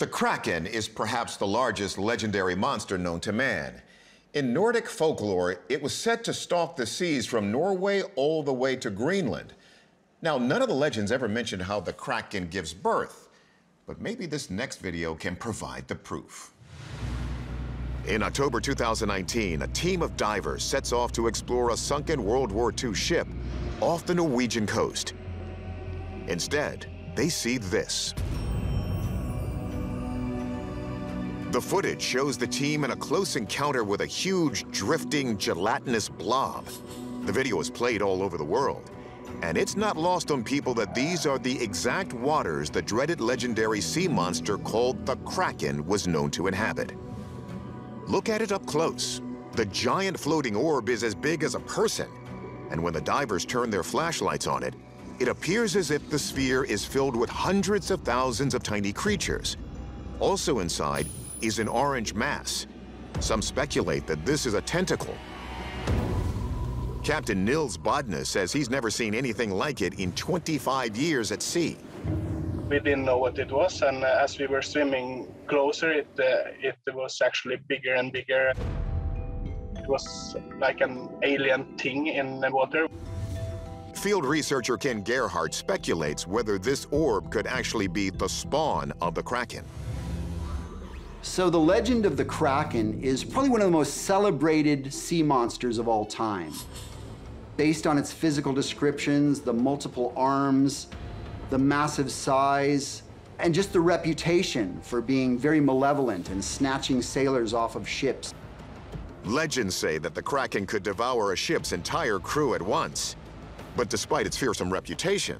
The Kraken is perhaps the largest legendary monster known to man. In Nordic folklore, it was said to stalk the seas from Norway all the way to Greenland. Now, none of the legends ever mentioned how the Kraken gives birth, but maybe this next video can provide the proof. In October 2019, a team of divers sets off to explore a sunken World War II ship off the Norwegian coast. Instead, they see this. The footage shows the team in a close encounter with a huge, drifting, gelatinous blob. The video is played all over the world, and it's not lost on people that these are the exact waters the dreaded legendary sea monster called the Kraken was known to inhabit. Look at it up close. The giant floating orb is as big as a person, and when the divers turn their flashlights on it, it appears as if the sphere is filled with hundreds of thousands of tiny creatures. Also inside is an orange mass. Some speculate that this is a tentacle. Captain Nils Bodnar says he's never seen anything like it in 25 years at sea. We didn't know what it was, and as we were swimming closer, it was actually bigger and bigger. It was like an alien thing in the water. Field researcher Ken Gerhardt speculates whether this orb could actually be the spawn of the Kraken. So the legend of the Kraken is probably one of the most celebrated sea monsters of all time. Based on its physical descriptions, the multiple arms, the massive size, and just the reputation for being very malevolent and snatching sailors off of ships. Legends say that the Kraken could devour a ship's entire crew at once. But despite its fearsome reputation,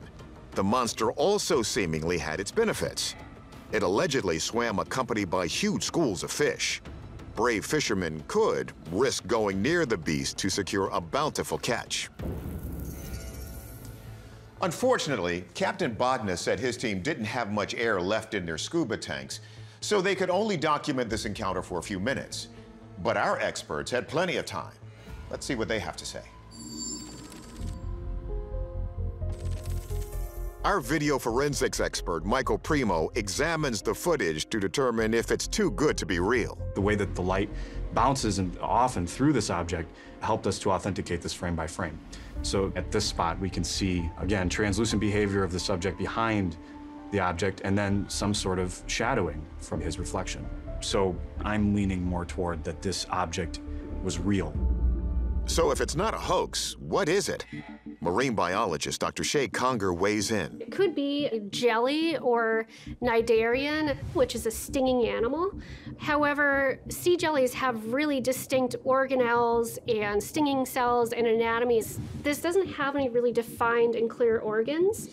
the monster also seemingly had its benefits. It allegedly swam accompanied by huge schools of fish. Brave fishermen could risk going near the beast to secure a bountiful catch. Unfortunately, Captain Bodnar said his team didn't have much air left in their scuba tanks, so they could only document this encounter for a few minutes. But our experts had plenty of time. Let's see what they have to say. Our video forensics expert, Michael Primo, examines the footage to determine if it's too good to be real. The way that the light bounces off and through this object helped us to authenticate this frame by frame. So at this spot, we can see, again, translucent behavior of the subject behind the object and then some sort of shadowing from his reflection. So I'm leaning more toward that this object was real. So if it's not a hoax, what is it? Marine biologist Dr. Shea Conger weighs in. It could be jelly or cnidarian, which is a stinging animal. However, sea jellies have really distinct organelles and stinging cells and anatomies. This doesn't have any really defined and clear organs.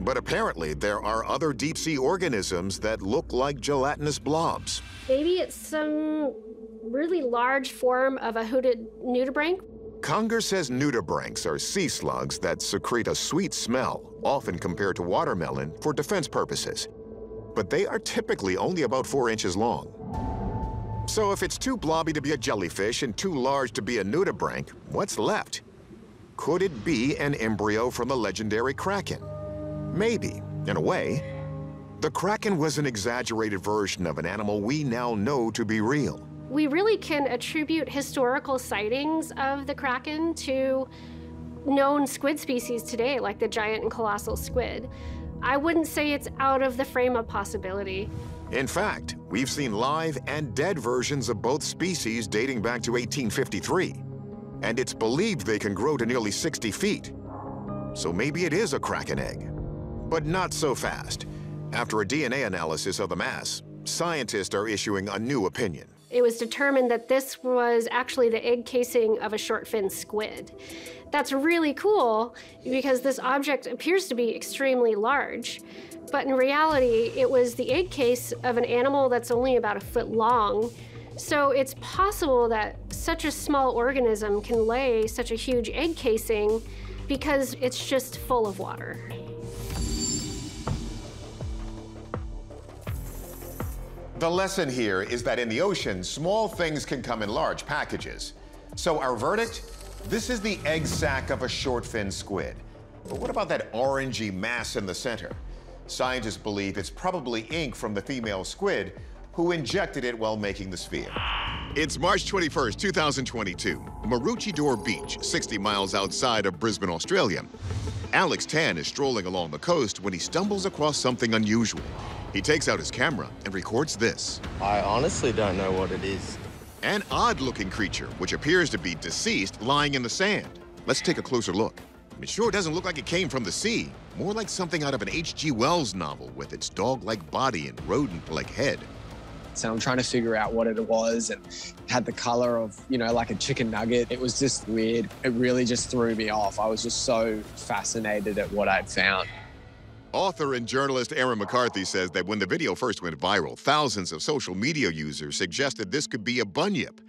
But apparently there are other deep-sea organisms that look like gelatinous blobs. Maybe it's some really large form of a hooded nudibranch. Conger says nudibranchs are sea slugs that secrete a sweet smell, often compared to watermelon, for defense purposes. But they are typically only about 4 inches long. So if it's too blobby to be a jellyfish and too large to be a nudibranch, what's left? Could it be an embryo from the legendary Kraken? Maybe, in a way. The Kraken was an exaggerated version of an animal we now know to be real. We really can attribute historical sightings of the Kraken to known squid species today, like the giant and colossal squid. I wouldn't say it's out of the frame of possibility. In fact, we've seen live and dead versions of both species dating back to 1853, and it's believed they can grow to nearly 60 feet. So maybe it is a Kraken egg, but not so fast. After a DNA analysis of the mass, scientists are issuing a new opinion. It was determined that this was actually the egg casing of a short-finned squid. That's really cool because this object appears to be extremely large, but in reality, it was the egg case of an animal that's only about a foot long. So it's possible that such a small organism can lay such a huge egg casing because it's just full of water. The lesson here is that in the ocean, small things can come in large packages. So our verdict? This is the egg sac of a short-finned squid. But what about that orangey mass in the center? Scientists believe it's probably ink from the female squid, who injected it while making the sphere. It's March 21st, 2022, Maroochydore Beach, 60 miles outside of Brisbane, Australia. Alex Tan is strolling along the coast when he stumbles across something unusual. He takes out his camera and records this. I honestly don't know what it is. An odd-looking creature, which appears to be deceased, lying in the sand. Let's take a closer look. It sure doesn't look like it came from the sea, more like something out of an H.G. Wells novel with its dog-like body and rodent-like head. And I'm trying to figure out what it was, and it had the color of, you know, like a chicken nugget. It was just weird. It really just threw me off. I was just so fascinated at what I'd found. Author and journalist Aaron McCarthy says that when the video first went viral, thousands of social media users suggested this could be a bunyip.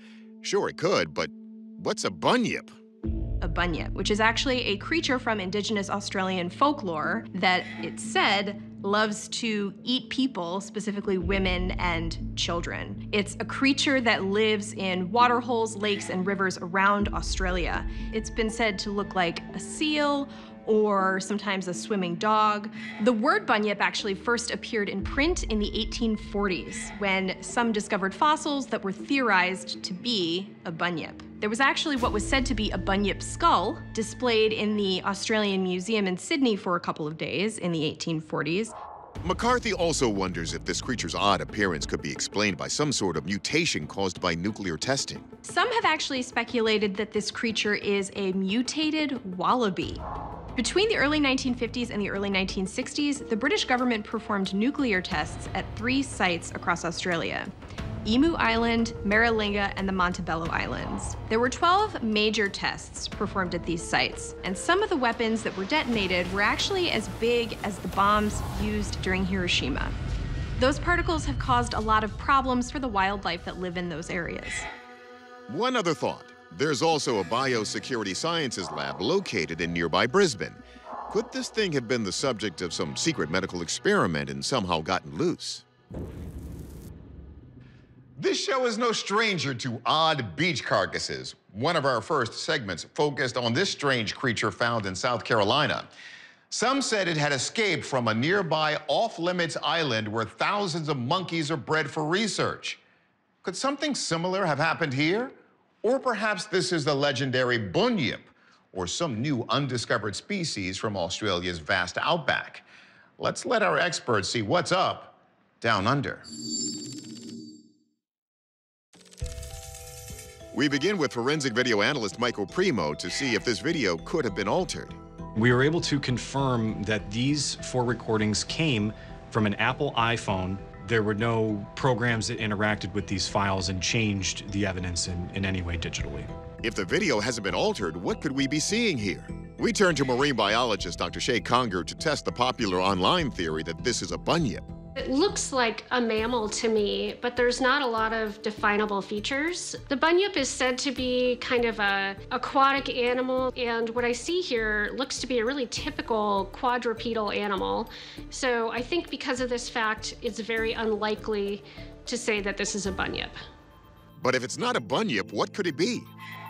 Sure, it could, but what's a bunyip? A bunyip, which is actually a creature from Indigenous Australian folklore that, it's said, loves to eat people, specifically women and children. It's a creature that lives in waterholes, lakes, and rivers around Australia. It's been said to look like a seal or sometimes a swimming dog. The word bunyip actually first appeared in print in the 1840s when some discovered fossils that were theorized to be a bunyip. There was actually what was said to be a bunyip skull displayed in the Australian Museum in Sydney for a couple of days in the 1840s. McCarthy also wonders if this creature's odd appearance could be explained by some sort of mutation caused by nuclear testing. Some have actually speculated that this creature is a mutated wallaby. Between the early 1950s and the early 1960s, the British government performed nuclear tests at 3 sites across Australia: Emu Island, Maralinga, and the Montebello Islands. There were 12 major tests performed at these sites, and some of the weapons that were detonated were actually as big as the bombs used during Hiroshima. Those particles have caused a lot of problems for the wildlife that live in those areas. One other thought. There's also a biosecurity sciences lab located in nearby Brisbane. Could this thing have been the subject of some secret medical experiment and somehow gotten loose? This show is no stranger to odd beach carcasses. One of our first segments focused on this strange creature found in South Carolina. Some said it had escaped from a nearby off-limits island where thousands of monkeys are bred for research. Could something similar have happened here? Or perhaps this is the legendary bunyip, or some new undiscovered species from Australia's vast outback. Let's let our experts see what's up down under. We begin with forensic video analyst Michael Primo to see if this video could have been altered. We were able to confirm that these 4 recordings came from an Apple iPhone. There were no programs that interacted with these files and changed the evidence in any way digitally. If the video hasn't been altered, what could we be seeing here? We turn to marine biologist Dr. Shea Conger to test the popular online theory that this is a bunyip. It looks like a mammal to me, but there's not a lot of definable features. The bunyip is said to be kind of an aquatic animal, and what I see here looks to be a really typical quadrupedal animal. So I think because of this fact, it's very unlikely to say that this is a bunyip. But if it's not a bunyip, what could it be?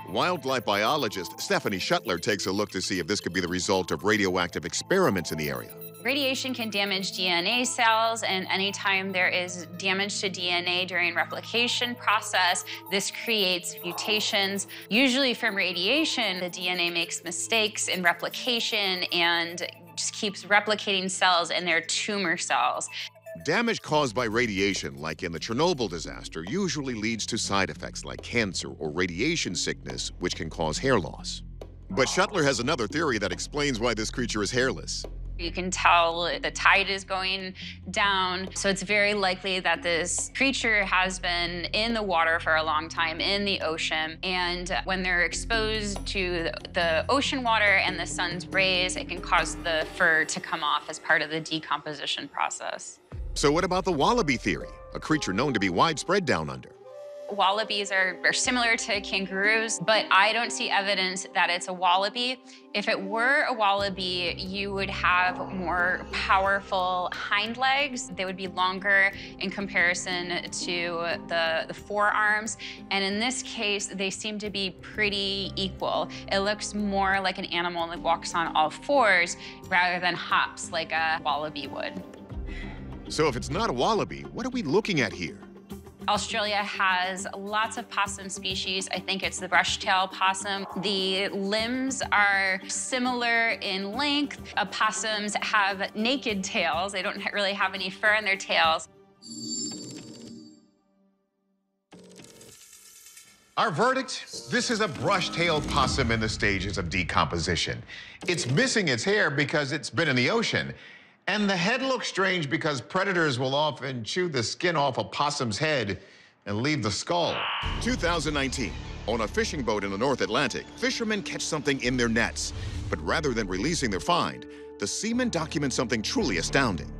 Wildlife biologist Stephanie Shuttler takes a look to see if this could be the result of radioactive experiments in the area. Radiation can damage DNA cells, and anytime there is damage to DNA during replication process, this creates mutations. Usually from radiation, the DNA makes mistakes in replication and just keeps replicating cells in their tumor cells. Damage caused by radiation, like in the Chernobyl disaster, usually leads to side effects like cancer or radiation sickness, which can cause hair loss. But Shuttler has another theory that explains why this creature is hairless. You can tell the tide is going down, so it's very likely that this creature has been in the water for a long time, in the ocean, and when they're exposed to the ocean water and the sun's rays, it can cause the fur to come off as part of the decomposition process. So what about the wallaby theory, a creature known to be widespread down under? Wallabies are similar to kangaroos, but I don't see evidence that it's a wallaby. If it were a wallaby, you would have more powerful hind legs. They would be longer in comparison to the forearms. And in this case, they seem to be pretty equal. It looks more like an animal that walks on all fours rather than hops like a wallaby would. So if it's not a wallaby, what are we looking at here? Australia has lots of possum species. I think it's the brush-tail possum. The limbs are similar in length. Opossums have naked tails. They don't really have any fur on their tails. Our verdict, this is a brush-tailed possum in the stages of decomposition. It's missing its hair because it's been in the ocean. And the head looks strange because predators will often chew the skin off a possum's head and leave the skull. 2019, on a fishing boat in the North Atlantic, fishermen catch something in their nets. But rather than releasing their find, the seamen document something truly astounding.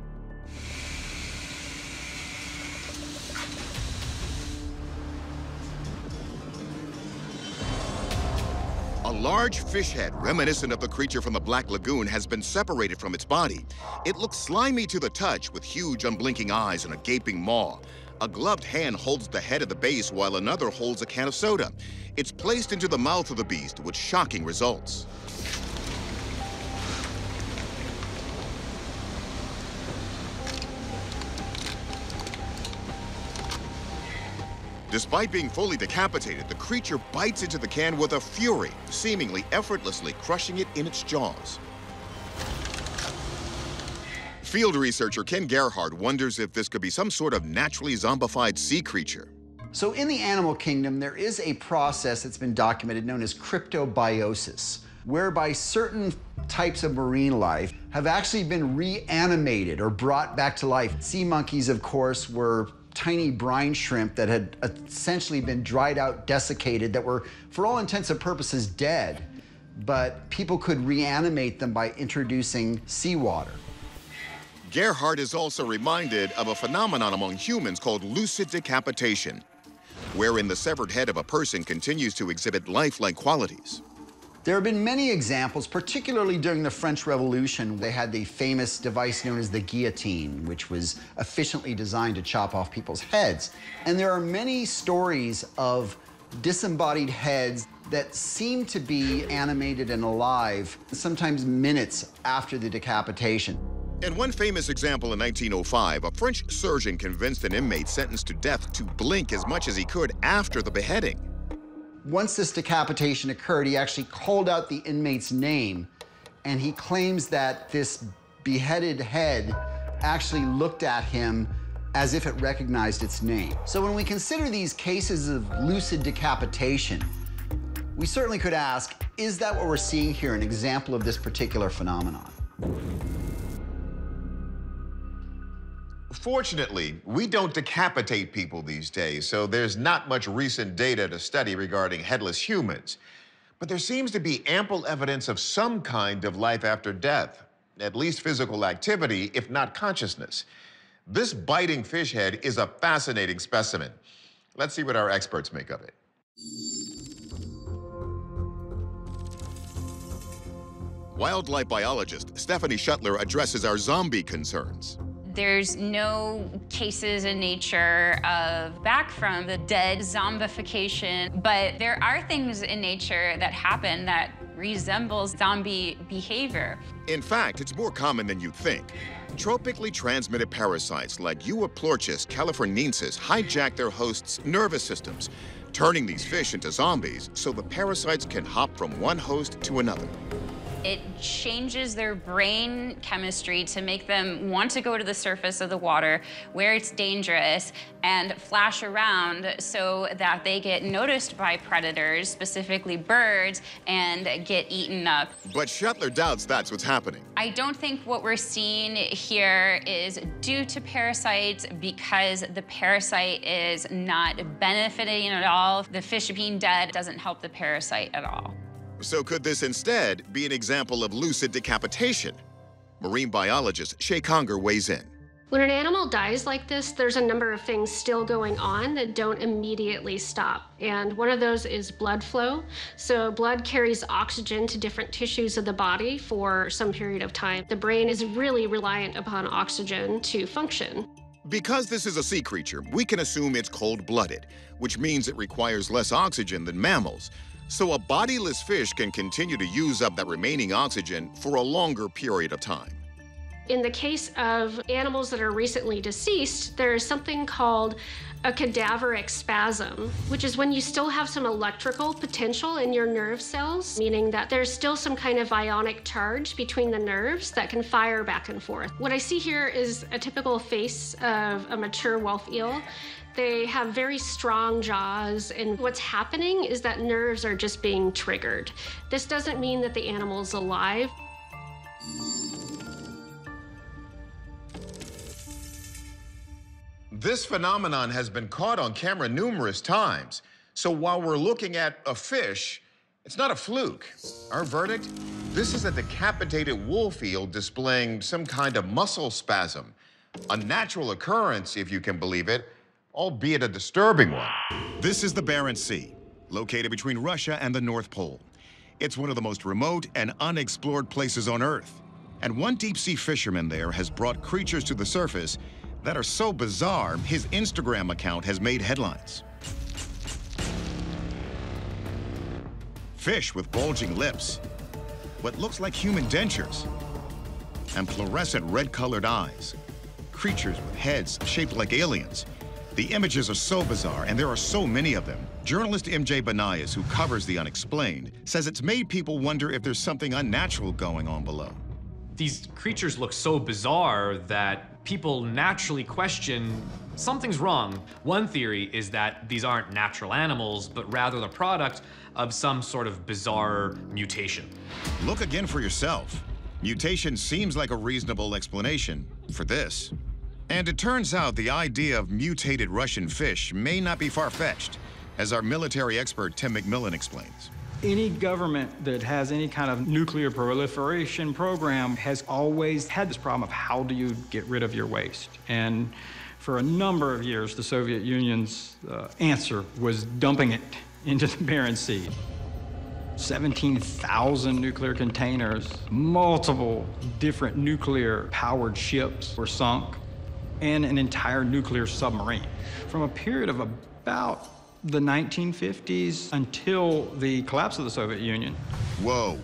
A large fish head reminiscent of the creature from the Black Lagoon has been separated from its body. It looks slimy to the touch with huge unblinking eyes and a gaping maw. A gloved hand holds the head at the base while another holds a can of soda. It's placed into the mouth of the beast with shocking results. Despite being fully decapitated, the creature bites into the can with a fury, seemingly effortlessly crushing it in its jaws. Field researcher Ken Gerhardt wonders if this could be some sort of naturally zombified sea creature. So in the animal kingdom, there is a process that's been documented known as cryptobiosis, whereby certain types of marine life have actually been reanimated or brought back to life. Sea monkeys, of course, were tiny brine shrimp that had essentially been dried out, desiccated, that were, for all intents and purposes, dead. But people could reanimate them by introducing seawater. Gerhardt is also reminded of a phenomenon among humans called lucid decapitation, wherein the severed head of a person continues to exhibit lifelike qualities. There have been many examples, particularly during the French Revolution. They had the famous device known as the guillotine, which was efficiently designed to chop off people's heads. And there are many stories of disembodied heads that seem to be animated and alive, sometimes minutes after the decapitation. In one famous example in 1905, a French surgeon convinced an inmate sentenced to death to blink as much as he could after the beheading. Once this decapitation occurred, he actually called out the inmate's name, and he claims that this beheaded head actually looked at him as if it recognized its name. So when we consider these cases of lucid decapitation, we certainly could ask, is that what we're seeing here, an example of this particular phenomenon? Fortunately, we don't decapitate people these days, so there's not much recent data to study regarding headless humans. But there seems to be ample evidence of some kind of life after death, at least physical activity, if not consciousness. This biting fish head is a fascinating specimen. Let's see what our experts make of it. Wildlife biologist Stephanie Shuttler addresses our zombie concerns. There's no cases in nature of back from the dead zombification, but there are things in nature that happen that resembles zombie behavior. In fact, it's more common than you'd think. Tropically transmitted parasites like Euhaplorchis californiensis hijack their hosts' nervous systems, turning these fish into zombies so the parasites can hop from one host to another. It changes their brain chemistry to make them want to go to the surface of the water where it's dangerous and flash around so that they get noticed by predators, specifically birds, and get eaten up. But Shuttler doubts that's what's happening. I don't think what we're seeing here is due to parasites because the parasite is not benefiting at all. The fish being dead doesn't help the parasite at all. So could this instead be an example of lucid decapitation? Marine biologist Shea Conger weighs in. When an animal dies like this, there's a number of things still going on that don't immediately stop. And one of those is blood flow. So blood carries oxygen to different tissues of the body for some period of time. The brain is really reliant upon oxygen to function. Because this is a sea creature, we can assume it's cold-blooded, which means it requires less oxygen than mammals. So a bodiless fish can continue to use up that remaining oxygen for a longer period of time. In the case of animals that are recently deceased, there is something called a cadaveric spasm, which is when you still have some electrical potential in your nerve cells, meaning that there's still some kind of ionic charge between the nerves that can fire back and forth. What I see here is a typical face of a mature whelk eel. They have very strong jaws, and what's happening is that nerves are just being triggered. This doesn't mean that the animal's alive. This phenomenon has been caught on camera numerous times. So while we're looking at a fish, it's not a fluke. Our verdict? This is a decapitated wolf eel displaying some kind of muscle spasm. A natural occurrence, if you can believe it, albeit a disturbing one. This is the Barents Sea, located between Russia and the North Pole. It's one of the most remote and unexplored places on Earth. And one deep-sea fisherman there has brought creatures to the surface that are so bizarre, his Instagram account has made headlines. Fish with bulging lips, what looks like human dentures, and fluorescent red-colored eyes. Creatures with heads shaped like aliens. The images are so bizarre, and there are so many of them. Journalist MJ Benias, who covers the unexplained, says it's made people wonder if there's something unnatural going on below. These creatures look so bizarre that people naturally question something's wrong. One theory is that these aren't natural animals, but rather the product of some sort of bizarre mutation. Look again for yourself. Mutation seems like a reasonable explanation for this. And it turns out the idea of mutated Russian fish may not be far-fetched, as our military expert Tim McMillan explains. Any government that has any kind of nuclear proliferation program has always had this problem of how do you get rid of your waste? And for a number of years, the Soviet Union's answer was dumping it into the Barents Sea. 17,000 nuclear containers, multiple different nuclear-powered ships were sunk, and an entire nuclear submarine. From a period of about the 1950s until the collapse of the Soviet Union. Whoa.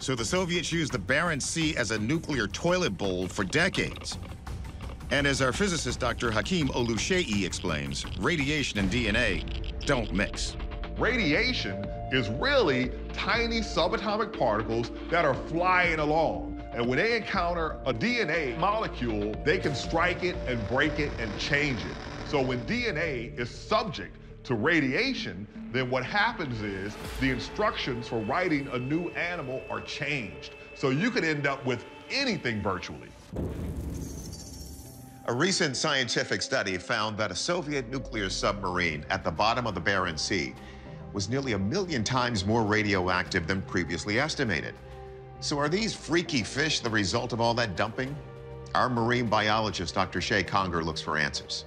So the Soviets used the Barents Sea as a nuclear toilet bowl for decades. And as our physicist Dr. Hakim Oluseyi explains, radiation and DNA don't mix. Radiation is really tiny subatomic particles that are flying along. And when they encounter a DNA molecule, they can strike it and break it and change it. So when DNA is subject to radiation, then what happens is the instructions for writing a new animal are changed. So you could end up with anything virtually. A recent scientific study found that a Soviet nuclear submarine at the bottom of the Barents Sea was nearly 1 million times more radioactive than previously estimated. So are these freaky fish the result of all that dumping? Our marine biologist, Dr. Shea Conger, looks for answers.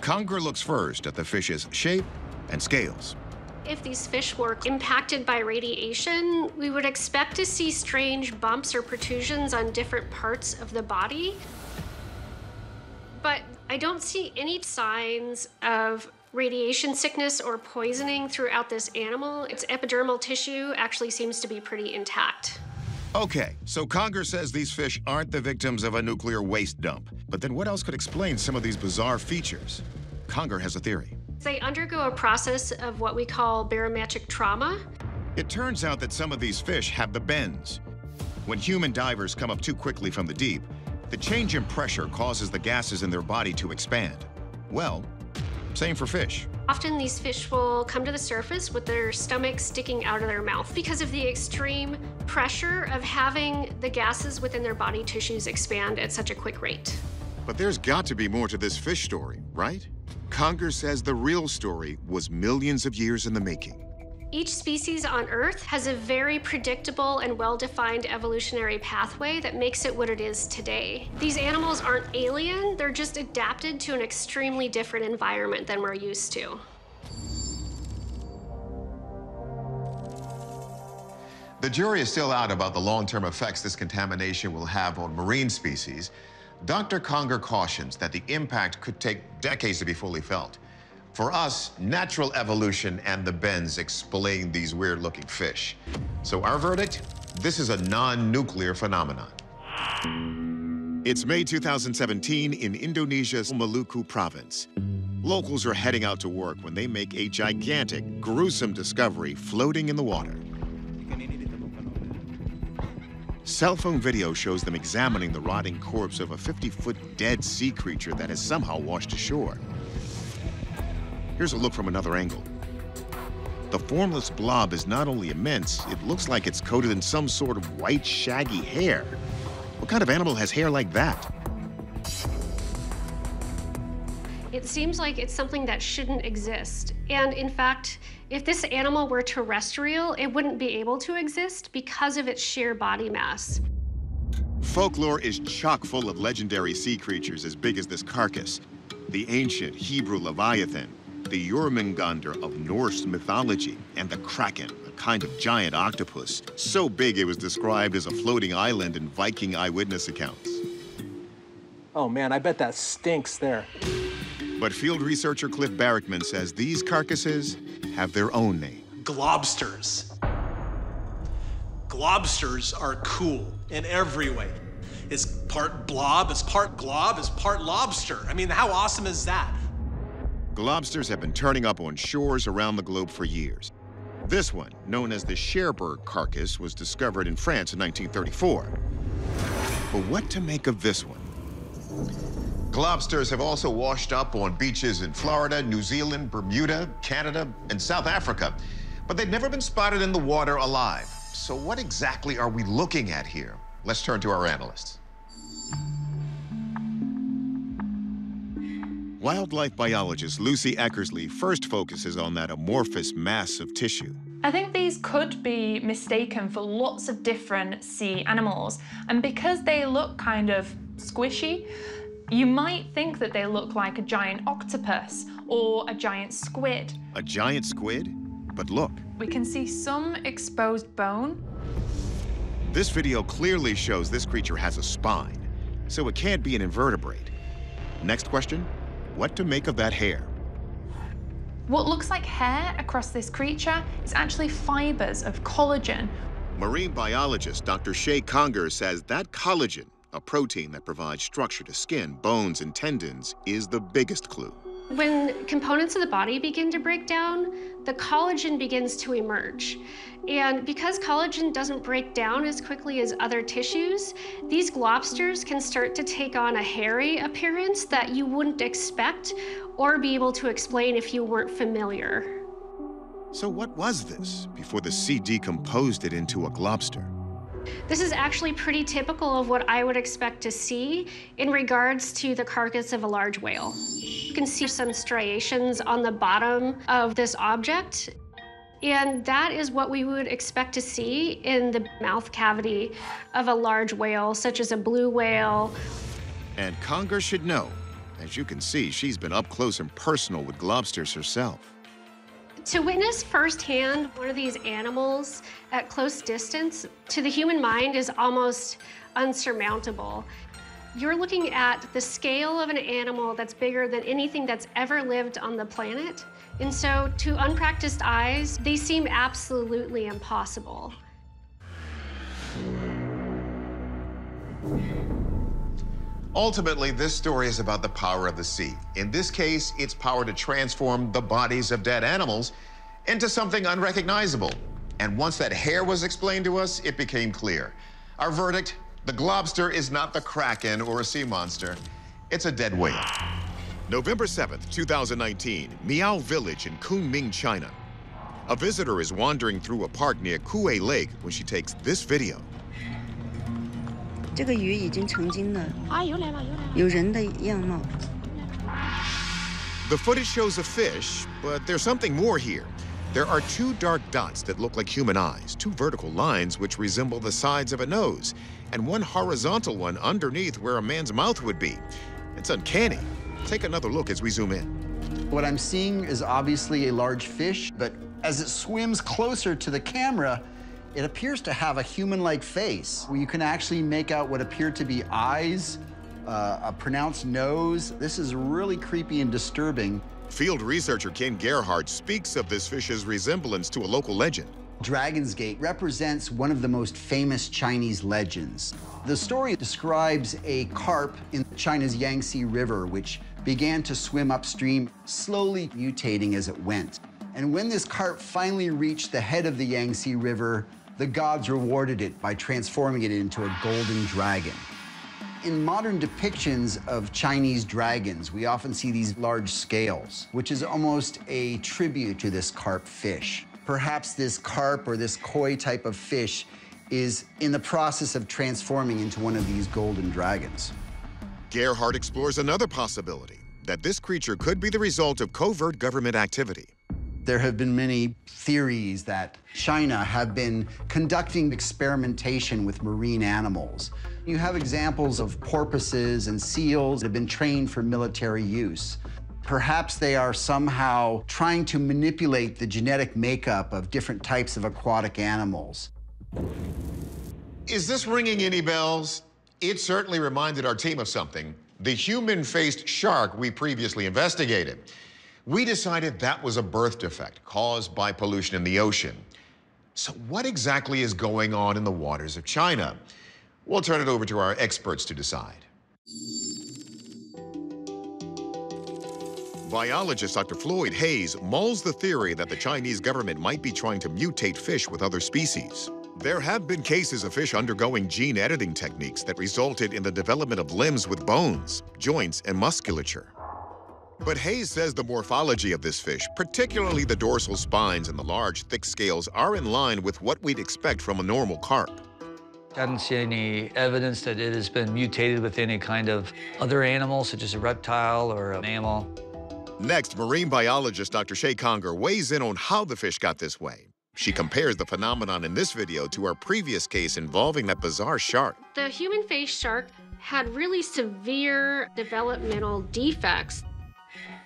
Conger looks first at the fish's shape and scales. If these fish were impacted by radiation, we would expect to see strange bumps or protrusions on different parts of the body. But I don't see any signs of radiation sickness or poisoning throughout this animal. Its epidermal tissue actually seems to be pretty intact. Okay, so Conger says these fish aren't the victims of a nuclear waste dump. But then what else could explain some of these bizarre features? Conger has a theory. They undergo a process of what we call barometric trauma. It turns out that some of these fish have the bends. When human divers come up too quickly from the deep, the change in pressure causes the gases in their body to expand. Well, same for fish. Often these fish will come to the surface with their stomach sticking out of their mouth because of the extreme pressure of having the gases within their body tissues expand at such a quick rate. But there's got to be more to this fish story, right? Conger says the real story was millions of years in the making. Each species on Earth has a very predictable and well-defined evolutionary pathway that makes it what it is today. These animals aren't alien, they're just adapted to an extremely different environment than we're used to. The jury is still out about the long-term effects this contamination will have on marine species. Dr. Conger cautions that the impact could take decades to be fully felt. For us, natural evolution and the bends explain these weird-looking fish. So our verdict? This is a non-nuclear phenomenon. It's May 2017 in Indonesia's Maluku province. Locals are heading out to work when they make a gigantic, gruesome discovery floating in the water. Cell phone video shows them examining the rotting corpse of a 50-foot dead sea creature that has somehow washed ashore. Here's a look from another angle. The formless blob is not only immense, it looks like it's coated in some sort of white, shaggy hair. What kind of animal has hair like that? It seems like it's something that shouldn't exist. And in fact, if this animal were terrestrial, it wouldn't be able to exist because of its sheer body mass. Folklore is chock full of legendary sea creatures as big as this carcass. The ancient Hebrew Leviathan, the Jormungandr of Norse mythology, and the Kraken, a kind of giant octopus, so big it was described as a floating island in Viking eyewitness accounts. Oh man, I bet that stinks there. But field researcher Cliff Barrickman says these carcasses have their own name. Globsters. Globsters are cool in every way. It's part blob, it's part glob, it's part lobster. I mean, how awesome is that? Globsters have been turning up on shores around the globe for years. This one, known as the Cherbourg carcass, was discovered in France in 1934. But what to make of this one? Globsters have also washed up on beaches in Florida, New Zealand, Bermuda, Canada, and South Africa. But they've never been spotted in the water alive. So what exactly are we looking at here? Let's turn to our analysts. Wildlife biologist Lucy Eckersley first focuses on that amorphous mass of tissue. I think these could be mistaken for lots of different sea animals. And because they look kind of squishy, you might think that they look like a giant octopus or a giant squid. A giant squid? But look. We can see some exposed bone. This video clearly shows this creature has a spine, so it can't be an invertebrate. Next question, what to make of that hair? What looks like hair across this creature is actually fibers of collagen. Marine biologist Dr. Shea Conger says that collagen, a protein that provides structure to skin, bones, and tendons, is the biggest clue. When components of the body begin to break down, the collagen begins to emerge. And because collagen doesn't break down as quickly as other tissues, these globsters can start to take on a hairy appearance that you wouldn't expect or be able to explain if you weren't familiar. So what was this before the sea decomposed it into a globster? This is actually pretty typical of what I would expect to see in regards to the carcass of a large whale. You can see some striations on the bottom of this object, and that is what we would expect to see in the mouth cavity of a large whale, such as a blue whale. And Conger should know. As you can see, she's been up close and personal with globsters herself. To witness firsthand one of these animals at close distance to the human mind is almost unsurmountable. You're looking at the scale of an animal that's bigger than anything that's ever lived on the planet. And so to unpracticed eyes, they seem absolutely impossible. Ultimately, this story is about the power of the sea. In this case, its power to transform the bodies of dead animals into something unrecognizable. And once that hair was explained to us, it became clear. Our verdict, the globster is not the Kraken or a sea monster. It's a dead whale. November 7th, 2019, Miao Village in Kunming, China. A visitor is wandering through a park near Kuei Lake when she takes this video. The footage shows a fish, but there's something more here. There are two dark dots that look like human eyes, two vertical lines which resemble the sides of a nose, and one horizontal one underneath where a man's mouth would be. It's uncanny. Take another look as we zoom in. What I'm seeing is obviously a large fish, but as it swims closer to the camera, it appears to have a human-like face, where you can actually make out what appear to be eyes, a pronounced nose. This is really creepy and disturbing. Field researcher Ken Gerhardt speaks of this fish's resemblance to a local legend. Dragon's Gate represents one of the most famous Chinese legends. The story describes a carp in China's Yangtze River, which began to swim upstream, slowly mutating as it went. And when this carp finally reached the head of the Yangtze River, the gods rewarded it by transforming it into a golden dragon. In modern depictions of Chinese dragons, we often see these large scales, which is almost a tribute to this carp fish. Perhaps this carp or this koi type of fish is in the process of transforming into one of these golden dragons. Gerhardt explores another possibility, that this creature could be the result of covert government activity. There have been many theories that China have been conducting experimentation with marine animals. You have examples of porpoises and seals that have been trained for military use. Perhaps they are somehow trying to manipulate the genetic makeup of different types of aquatic animals. Is this ringing any bells? It certainly reminded our team of something. The human-faced shark we previously investigated. We decided that was a birth defect caused by pollution in the ocean. So what exactly is going on in the waters of China? We'll turn it over to our experts to decide. Biologist Dr. Floyd Hayes mulls the theory that the Chinese government might be trying to mutate fish with other species. There have been cases of fish undergoing gene editing techniques that resulted in the development of limbs with bones, joints, and musculature. But Hayes says the morphology of this fish, particularly the dorsal spines and the large, thick scales, are in line with what we'd expect from a normal carp. I don't see any evidence that it has been mutated with any kind of other animal, such as a reptile or a mammal. Next, marine biologist Dr. Shea Conger weighs in on how the fish got this way. She compares the phenomenon in this video to our previous case involving that bizarre shark. The human-faced shark had really severe developmental defects.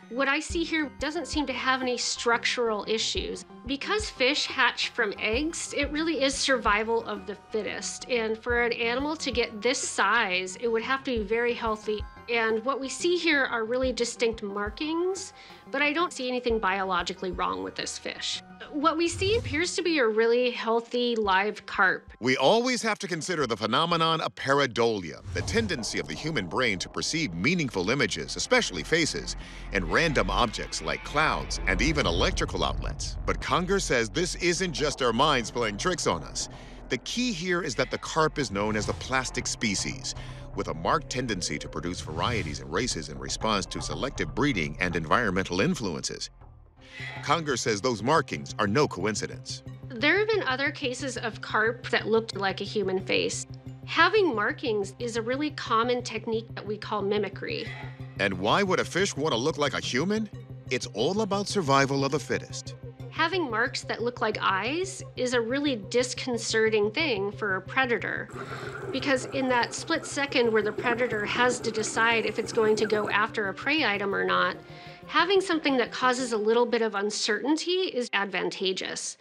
What I see here doesn't seem to have any structural issues. Because fish hatch from eggs, it really is survival of the fittest. And for an animal to get this size, it would have to be very healthy. And what we see here are really distinct markings, but I don't see anything biologically wrong with this fish. What we see appears to be a really healthy live carp. We always have to consider the phenomenon of pareidolia, the tendency of the human brain to perceive meaningful images, especially faces, and random objects like clouds and even electrical outlets. But Conger says this isn't just our minds playing tricks on us. The key here is that the carp is known as a plastic species, with a marked tendency to produce varieties and races in response to selective breeding and environmental influences. Conger says those markings are no coincidence. There have been other cases of carp that looked like a human face. Having markings is a really common technique that we call mimicry. And why would a fish want to look like a human? It's all about survival of the fittest. Having marks that look like eyes is a really disconcerting thing for a predator, because in that split second where the predator has to decide if it's going to go after a prey item or not, having something that causes a little bit of uncertainty is advantageous.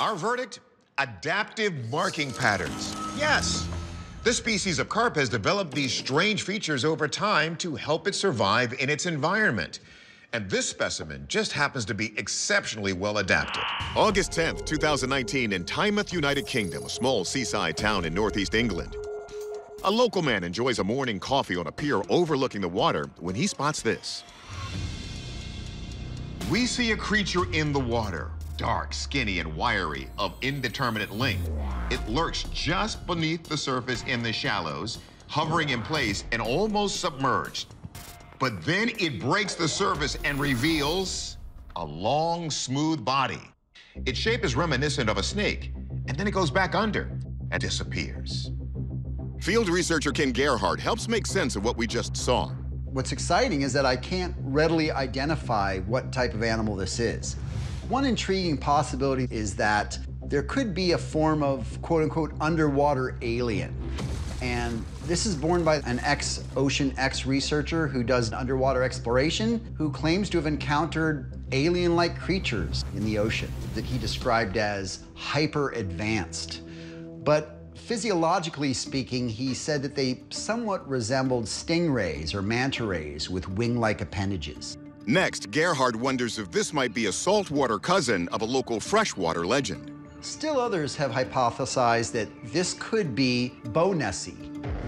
Our verdict? Adaptive marking patterns. Yes. This species of carp has developed these strange features over time to help it survive in its environment. And this specimen just happens to be exceptionally well adapted. August 10th, 2019, in Tynemouth, United Kingdom, a small seaside town in northeast England. A local man enjoys a morning coffee on a pier overlooking the water when he spots this. We see a creature in the water, dark, skinny, and wiry, of indeterminate length. It lurks just beneath the surface in the shallows, hovering in place and almost submerged. But then it breaks the surface and reveals a long, smooth body. Its shape is reminiscent of a snake, and then it goes back under and disappears. Field researcher Ken Gerhardt helps make sense of what we just saw. What's exciting is that I can't readily identify what type of animal this is. One intriguing possibility is that there could be a form of, quote-unquote, underwater alien. And this is borne by an ex-Ocean X researcher who does underwater exploration, who claims to have encountered alien-like creatures in the ocean that he described as hyper-advanced. But Physiologically speaking, he said that they somewhat resembled stingrays or manta rays with wing-like appendages. Next, Gerhardt wonders if this might be a saltwater cousin of a local freshwater legend. Still others have hypothesized that this could be Bownessie,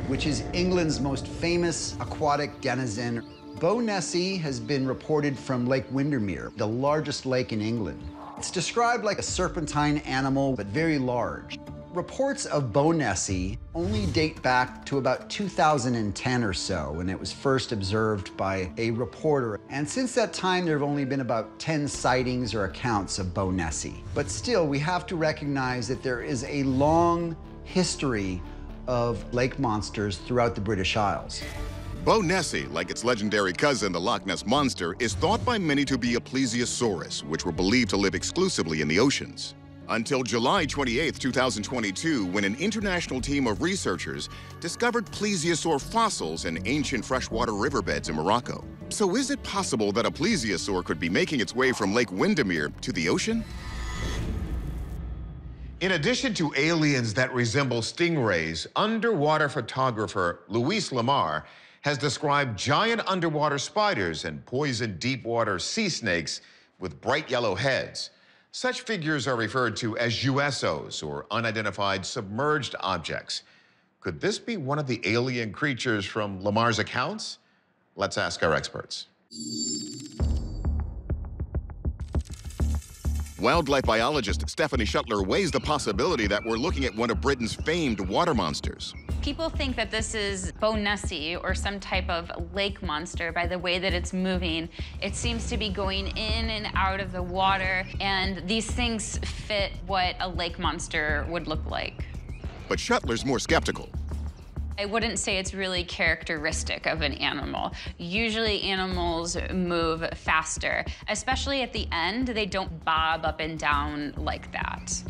which is England's most famous aquatic denizen. Bownessie has been reported from Lake Windermere, the largest lake in England. It's described like a serpentine animal, but very large. Reports of Bownessie only date back to about 2010 or so, when it was first observed by a reporter. And since that time, there have only been about 10 sightings or accounts of Bownessie. But still, we have to recognize that there is a long history of lake monsters throughout the British Isles. Bownessie, like its legendary cousin, the Loch Ness Monster, is thought by many to be a plesiosaurus, which were believed to live exclusively in the oceans. Until July 28, 2022, when an international team of researchers discovered plesiosaur fossils in ancient freshwater riverbeds in Morocco. So is it possible that a plesiosaur could be making its way from Lake Windermere to the ocean? In addition to aliens that resemble stingrays, underwater photographer Luis Lamar has described giant underwater spiders and poison deepwater sea snakes with bright yellow heads. Such figures are referred to as USOs, or unidentified submerged objects. Could this be one of the alien creatures from Lamar's accounts? Let's ask our experts. Wildlife biologist Stephanie Shuttler weighs the possibility that we're looking at one of Britain's famed water monsters. People think that this is Bownessie or some type of lake monster by the way that it's moving. It seems to be going in and out of the water, and these things fit what a lake monster would look like. But Shuttler's more skeptical. I wouldn't say it's really characteristic of an animal. Usually animals move faster, especially at the end. They don't bob up and down like that.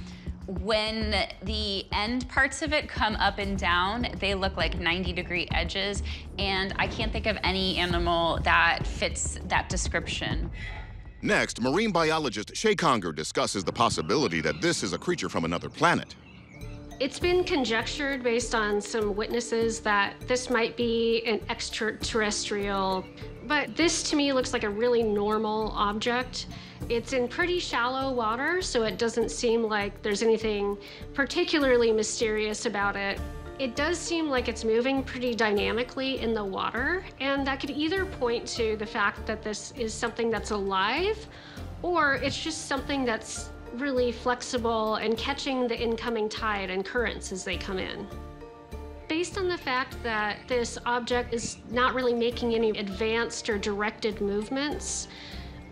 When the end parts of it come up and down, they look like 90-degree edges, and I can't think of any animal that fits that description. Next, marine biologist Shea Conger discusses the possibility that this is a creature from another planet. It's been conjectured based on some witnesses that this might be an extraterrestrial, but this to me looks like a really normal object. It's in pretty shallow water, so it doesn't seem like there's anything particularly mysterious about it. It does seem like it's moving pretty dynamically in the water, and that could either point to the fact that this is something that's alive, or it's just something that's really flexible and catching the incoming tide and currents as they come in. Based on the fact that this object is not really making any advanced or directed movements,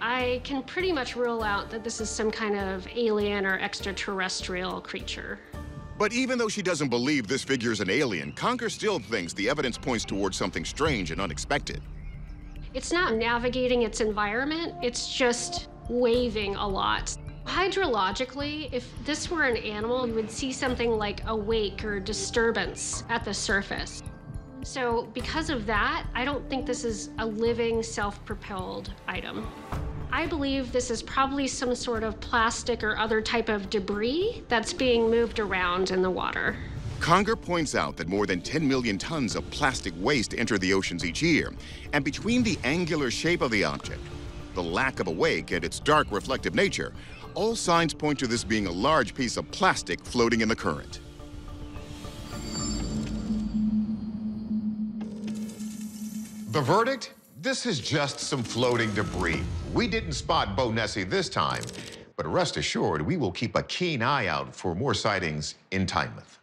I can pretty much rule out that this is some kind of alien or extraterrestrial creature. But even though she doesn't believe this figure's an alien, Conger still thinks the evidence points towards something strange and unexpected. It's not navigating its environment, it's just waving a lot. Hydrologically, if this were an animal, we would see something like a wake or disturbance at the surface. So because of that, I don't think this is a living, self-propelled item. I believe this is probably some sort of plastic or other type of debris that's being moved around in the water. Conger points out that more than 10 million tons of plastic waste enter the oceans each year, and between the angular shape of the object, the lack of a wake, and its dark, reflective nature, all signs point to this being a large piece of plastic floating in the current. The verdict? This is just some floating debris. We didn't spot Bownessie this time, but rest assured, we will keep a keen eye out for more sightings in Tynemouth.